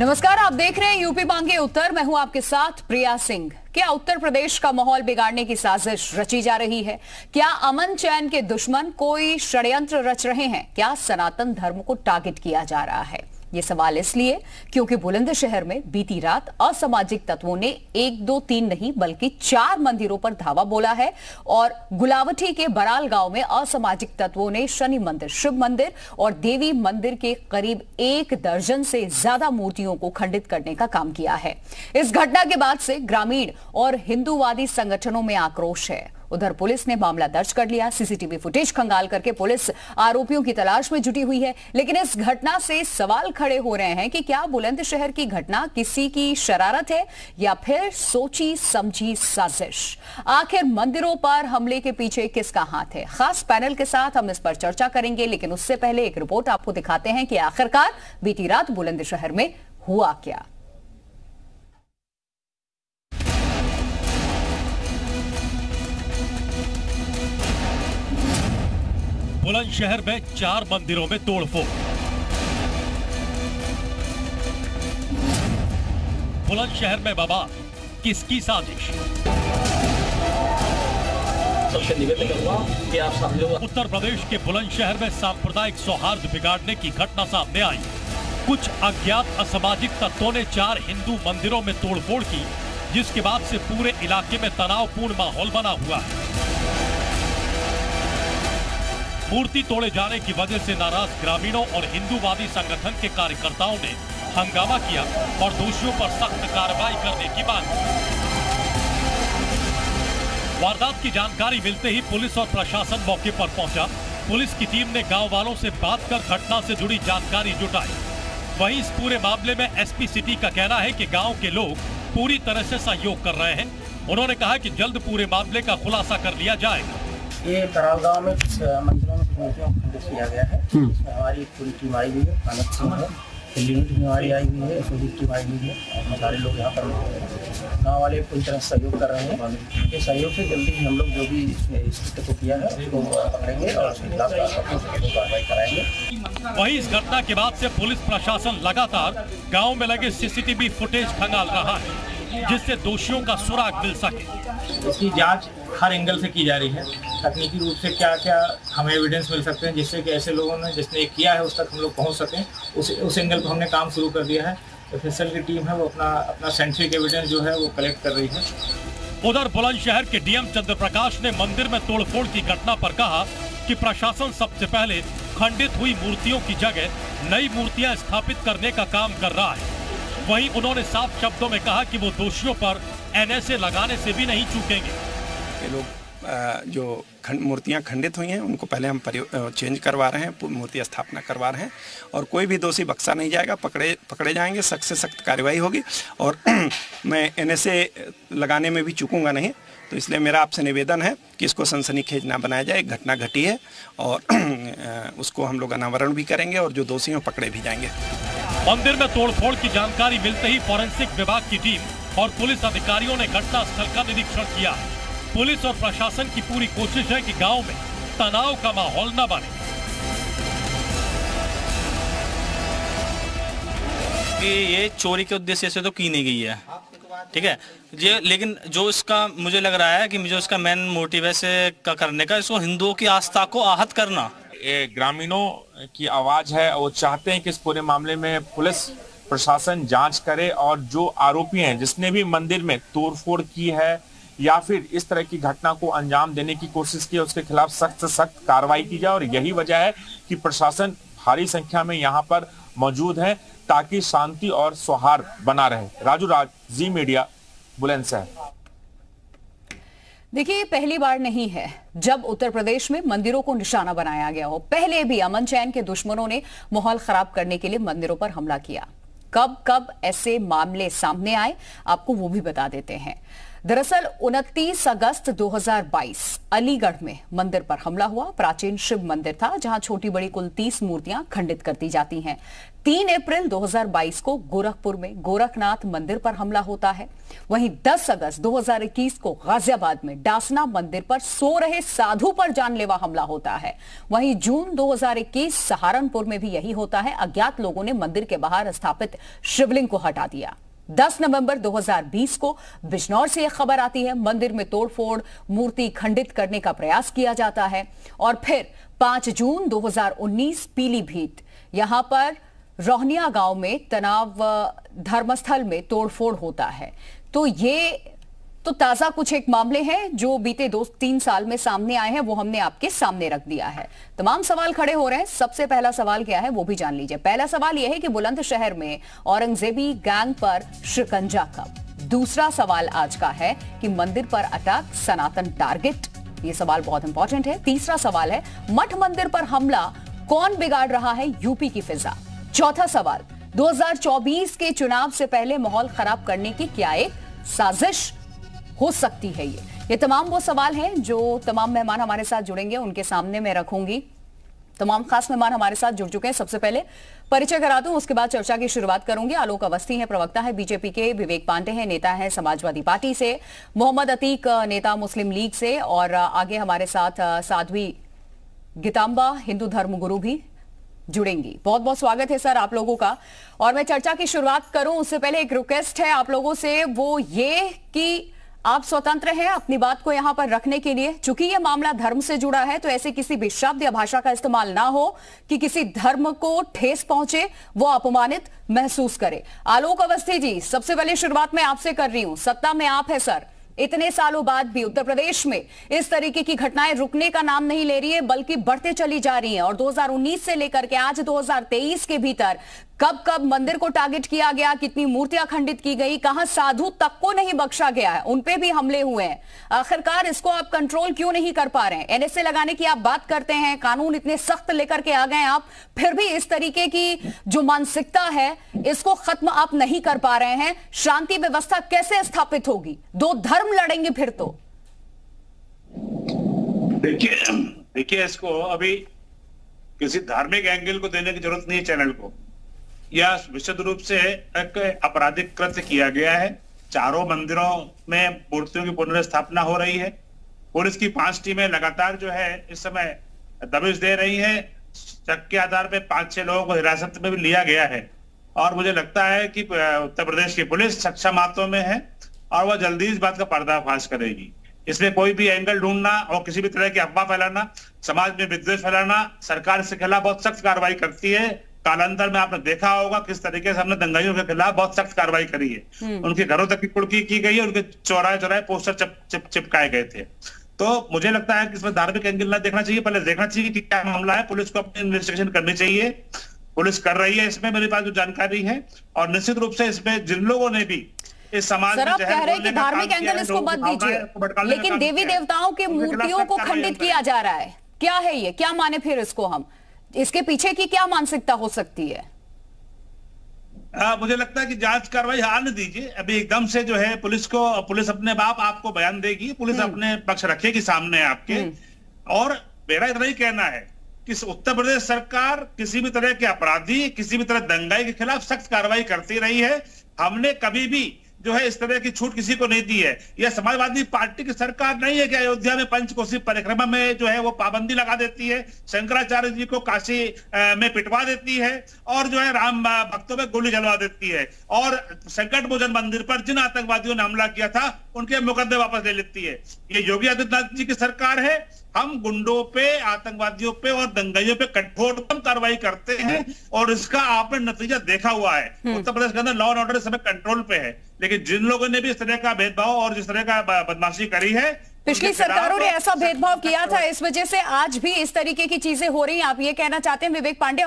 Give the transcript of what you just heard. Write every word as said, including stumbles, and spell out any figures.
नमस्कार, आप देख रहे हैं यूपी मांगे उत्तर। मैं हूं आपके साथ प्रिया सिंह। क्या उत्तर प्रदेश का माहौल बिगाड़ने की साजिश रची जा रही है? क्या अमन चैन के दुश्मन कोई षड्यंत्र रच रहे हैं? क्या सनातन धर्म को टारगेट किया जा रहा है? ये सवाल इसलिए क्योंकि बुलंदशहर में बीती रात असामाजिक तत्वों ने एक दो तीन नहीं बल्कि चार मंदिरों पर धावा बोला है और गुलावठी के बाराल गांव में असामाजिक तत्वों ने शनि मंदिर, शिव मंदिर और देवी मंदिर के करीब एक दर्जन से ज्यादा मूर्तियों को खंडित करने का काम किया है। इस घटना के बाद से ग्रामीण और हिंदूवादी संगठनों में आक्रोश है। उधर पुलिस ने मामला दर्ज कर लिया। सीसीटीवी फुटेज खंगाल करके पुलिस आरोपियों की तलाश में जुटी हुई है। लेकिन इस घटना से सवाल खड़े हो रहे हैं कि क्या बुलंदशहर की घटना किसी की शरारत है या फिर सोची समझी साजिश? आखिर मंदिरों पर हमले के पीछे किसका हाथ है? खास पैनल के साथ हम इस पर चर्चा करेंगे, लेकिन उससे पहले एक रिपोर्ट आपको दिखाते हैं कि आखिरकार बीती रात बुलंदशहर में हुआ क्या। बुलंदशहर में चार मंदिरों में तोड़फोड़। बुलंदशहर में बाबा किसकी साजिश? सबसे निवेदन करूंगा कि आप सब लोग, उत्तर प्रदेश के बुलंदशहर में सांप्रदायिक सौहार्द बिगाड़ने की घटना सामने आई। कुछ अज्ञात असामाजिक तत्वों ने चार हिंदू मंदिरों में तोड़फोड़ की, जिसके बाद से पूरे इलाके में तनावपूर्ण माहौल बना हुआ है। मूर्ति तोड़े जाने की वजह से नाराज ग्रामीणों और हिंदूवादी संगठन के कार्यकर्ताओं ने हंगामा किया और दोषियों पर सख्त कार्रवाई करने की मांग की। वारदात की जानकारी मिलते ही पुलिस और प्रशासन मौके पर पहुंचा। पुलिस की टीम ने गांव वालों से बात कर घटना से जुड़ी जानकारी जुटाई। वहीं इस पूरे मामले में एसपी सिटी का कहना है कि गाँव के लोग पूरी तरह से सहयोग कर रहे हैं। उन्होंने कहा कि जल्द पूरे मामले का खुलासा कर लिया जाएगा। ये बाराल गांव में मंदिरों में मूर्तियों को खंडित किया गया है। इसमें हमारी पूरी टीम आई हुई है, थाना टीम है, पीलीभीत टीम आई हुई है, एसओजी टीम आई हुई है और सारे लोग यहाँ पर गाँव वाले पूरी तरह सहयोग कर रहे हैं। ये सहयोग से जल्दी ही हम लोग जो भी इस को किया है उसको पकड़ेंगे और उसके खिलाफ कार्रवाई कराएंगे। वहीं इस घटना के बाद से पुलिस प्रशासन लगातार गाँव में लगे सीसीटीवी फुटेज खंगाल रहा है, जिससे दोषियों का सुराग मिल सके। इसकी जांच हर एंगल से की जा रही है। तकनीकी रूप से क्या क्या हमें एविडेंस मिल सकते हैं जिससे कि ऐसे लोगों ने जिसने किया है उस तक हम लोग पहुंच सकें, उस उस एंगल पर हमने काम शुरू कर दिया है। एफएसएल की टीम है वो अपना अपना साइंटिफिक एविडेंस जो है वो कलेक्ट कर रही है। उधर बुलंदशहर के डीएम चंद्र प्रकाश ने मंदिर में तोड़फोड़ की घटना पर कहा कि प्रशासन सबसे पहले खंडित हुई मूर्तियों की जगह नई मूर्तियाँ स्थापित करने का काम कर रहा है। वहीं उन्होंने साफ शब्दों में कहा कि वो दोषियों पर एनएसए लगाने से भी नहीं चूकेंगे। ये लोग जो खंड मूर्तियाँ खंडित हुई हैं उनको पहले हम चेंज करवा रहे हैं, मूर्ति स्थापना करवा रहे हैं और कोई भी दोषी बख्शा नहीं जाएगा। पकड़े पकड़े जाएंगे, सख्त से सख्त कार्रवाई होगी और मैं एनएसए लगाने में भी चूकूंगा नहीं। तो इसलिए मेरा आपसे निवेदन है कि इसको सनसनीखेज ना बनाया जाए। एक घटना घटी है और उसको हम लोग अनावरण भी करेंगे और जो दोषी हैं पकड़े भी जाएंगे। मंदिर में तोड़फोड़ की जानकारी मिलते ही फॉरेंसिक विभाग की टीम और पुलिस अधिकारियों ने घटना स्थल का निरीक्षण किया। पुलिस और प्रशासन की पूरी कोशिश है कि गांव में तनाव का माहौल न बने। ये चोरी के उद्देश्य से तो की नहीं गई है, ठीक है ये, लेकिन जो इसका मुझे लग रहा है कि मुझे इसका मेन मोटिव ऐसे का करने का इसको हिंदुओं की आस्था को आहत करना। ग्रामीणों की आवाज है, वो चाहते हैं कि इस पूरे मामले में पुलिस प्रशासन जांच करे और जो आरोपी हैं जिसने भी मंदिर में तोड़फोड़ की है या फिर इस तरह की घटना को अंजाम देने की कोशिश की है उसके खिलाफ सख्त से सख्त कार्रवाई की जाए। और यही वजह है कि प्रशासन भारी संख्या में यहाँ पर मौजूद है ताकि शांति और सौहार्द बना रहे। राजू राज, जी मीडिया, बुलंदशहर। देखिए, पहली बार नहीं है जब उत्तर प्रदेश में मंदिरों को निशाना बनाया गया हो। पहले भी अमन चैन के दुश्मनों ने माहौल खराब करने के लिए मंदिरों पर हमला किया। कब कब ऐसे मामले सामने आए आपको वो भी बता देते हैं। दरअसल उनतीस अगस्त दो हजार बाईस अलीगढ़ में मंदिर पर हमला हुआ। प्राचीन शिव मंदिर था जहां छोटी बड़ी कुल तीस मूर्तियां खंडित कर दी जाती हैं। तीन अप्रैल दो हजार बाईस को गोरखपुर में गोरखनाथ मंदिर पर हमला होता है। वहीं दस अगस्त दो हजार इक्कीस को गाजियाबाद में दासना मंदिर पर सो रहे साधु पर जानलेवा हमला होता है। वहीं जून दो हजार इक्कीस सहारनपुर में भी यही होता है। अज्ञात लोगों ने मंदिर के बाहर स्थापित शिवलिंग को हटा दिया। दस नवंबर दो हजार बीस को बिजनौर से एक खबर आती है, मंदिर में तोड़फोड़, मूर्ति खंडित करने का प्रयास किया जाता है। और फिर पांच जून दो हजार उन्नीस पीलीभीत, यहां पर रोहनिया गांव में तनाव धर्मस्थल में तोड़फोड़ होता है। तो ये तो ताजा कुछ एक मामले हैं जो बीते दो तीन साल में सामने आए हैं, वो हमने आपके सामने रख दिया है। तमाम सवाल खड़े हो रहे हैं। सबसे पहला सवाल क्या है वो भी जान लीजिए। पहला सवाल यह है कि बुलंदशहर में औरंगजेबी गैंग पर शिकंजा कब। दूसरा सवाल आज का है कि मंदिर पर अटैक सनातन टारगेट, ये सवाल बहुत इंपॉर्टेंट है। तीसरा सवाल है मठ मंदिर पर हमला, कौन बिगाड़ रहा है यूपी की फिजा। चौथा सवाल, दो हजार चौबीस के चुनाव से पहले माहौल खराब करने की क्या एक साजिश हो सकती है। ये ये तमाम वो सवाल हैं जो तमाम मेहमान हमारे साथ जुड़ेंगे, उनके सामने मैं रखूंगी। तमाम खास मेहमान हमारे साथ जुड़ चुके हैं। सबसे पहले परिचय करा दूं, उसके बाद चर्चा की शुरुआत करूंगी। आलोक अवस्थी हैं, प्रवक्ता हैं बीजेपी के। विवेक पांडे हैं, नेता हैं समाजवादी पार्टी से। मोहम्मद अतीक, नेता मुस्लिम लीग से। और आगे हमारे साथ साध्वी गीतांबा, हिंदू धर्म गुरु, भी जुड़ेंगी। बहुत बहुत स्वागत है सर आप लोगों का। और मैं चर्चा की शुरुआत करूं उससे पहले एक रिक्वेस्ट है आप लोगों से, वो ये कि आप स्वतंत्र हैं अपनी बात को यहां पर रखने के लिए। चूंकि यह मामला धर्म से जुड़ा है तो ऐसे किसी भी शब्द या भाषा का इस्तेमाल ना हो कि किसी धर्म को ठेस पहुंचे, वो अपमानित महसूस करे। आलोक अवस्थी जी, सबसे पहले शुरुआत मैं आपसे कर रही हूं। सत्ता में आप है सर, इतने सालों बाद भी उत्तर प्रदेश में इस तरीके की घटनाएं रुकने का नाम नहीं ले रही है, बल्कि बढ़ते चली जा रही हैं। और दो हजार उन्नीस से लेकर के आज दो हजार तेईस के भीतर कब कब मंदिर को टारगेट किया गया, कितनी मूर्तियां खंडित की गई, कहां साधु तक को नहीं बख्शा गया है, उन पे भी हमले हुए हैं। आखिरकार इसको आप कंट्रोल क्यों नहीं कर पा रहे हैं? एनएसए लगाने की आप बात करते हैं, कानून इतने सख्त लेकर के आ गए आप, फिर भी इस तरीके की जो मानसिकता है इसको खत्म आप नहीं कर पा रहे हैं। शांति व्यवस्था कैसे स्थापित होगी? दो धर्म लड़ेंगे फिर तो। देखिए देखिए इसको अभी किसी धार्मिक एंगल को देने की जरूरत नहीं है। चैनल को यह विशद रूप से एक आपराधिक कृत्य किया गया है। चारों मंदिरों में मूर्तियों की पुनर्स्थापना हो रही है। पुलिस की पांच टीमें लगातार जो है इस समय दबिश दे रही है। शक के आधार पर पांच छह लोगों को हिरासत में भी लिया गया है। और मुझे लगता है कि उत्तर प्रदेश की पुलिस सक्षम हाथों में है और वह जल्दी इस बात का पर्दाफाश करेगी। इसमें कोई भी एंगल ढूंढना और किसी भी तरह की अफवाह फैलाना, समाज में विद्वेष फैलाना, सरकार इसके खिलाफ बहुत सख्त कार्रवाई करती है। कालांतर में आपने देखा होगा किस तरीके से हमने दंगाइयों के खिलाफ बहुत सख्त कार्रवाई करी है। उनके घरों तक की कुर्की की गई है, उनके चौराहे चौराहे पोस्टर चिप, चिप, चिपकाए गए थे। तो मुझे लगता है कि इसमें धार्मिक एंगल ना देखना चाहिए, पहले देखना चाहिए कि क्या मामला है। पुलिस को अपनी इन्वेस्टिगेशन करनी चाहिए, पुलिस कर रही है, इसमें मेरे पास जो जानकारी है। और निश्चित रूप से इसमें जिन लोगों ने भी इस समाज में कह रहे हैं कि धार्मिक एंगल इसको मत दीजिए, लेकिन देवी देवताओं की मूर्तियों को खंडित किया जा रहा है, क्या है ये? क्या माने फिर इसको हम? इसके पीछे की क्या मानसिकता हो सकती है? आ, मुझे लगता है कि जांच कार्रवाई आने दीजिए। अभी एकदम से जो है पुलिस को, पुलिस अपने बाप आपको बयान देगी, पुलिस अपने पक्ष रखेगी सामने आपके। और मेरा इतना ही कहना है कि उत्तर प्रदेश सरकार किसी भी तरह के अपराधी, किसी भी तरह दंगाई के खिलाफ सख्त कार्रवाई करती रही है। हमने कभी भी जो है इस तरह की छूट किसी को नहीं दी है। यह समाजवादी पार्टी की सरकार नहीं है कि अयोध्या में पंचकोसी परिक्रमा में जो है वो पाबंदी लगा देती है, शंकराचार्य जी को काशी में पिटवा देती है, और जो है राम भक्तों में गोली जलवा देती है, और संकट मोचन मंदिर पर जिन आतंकवादियों ने हमला किया था उनके मुकदमे वापस ले लेती है। ये योगी आदित्यनाथ जी की सरकार है। हम गुंडों पे, आतंकवादियों पे और दंगाइयों पे कठोरतम कार्रवाई करते हैं और इसका आपने नतीजा देखा हुआ है। उत्तर प्रदेश के अंदर लॉ एंड ऑर्डर समय कंट्रोल पे है, लेकिन जिन लोगों ने भी इस तरह का भेदभाव और जिस तरह का बदमाशी करी है, पिछली सरकारों ने ऐसा भेदभाव किया था, इस वजह से आज भी इस तरीके की चीजें हो रही है। आप ये कहना चाहते हैं विवेक पांडे?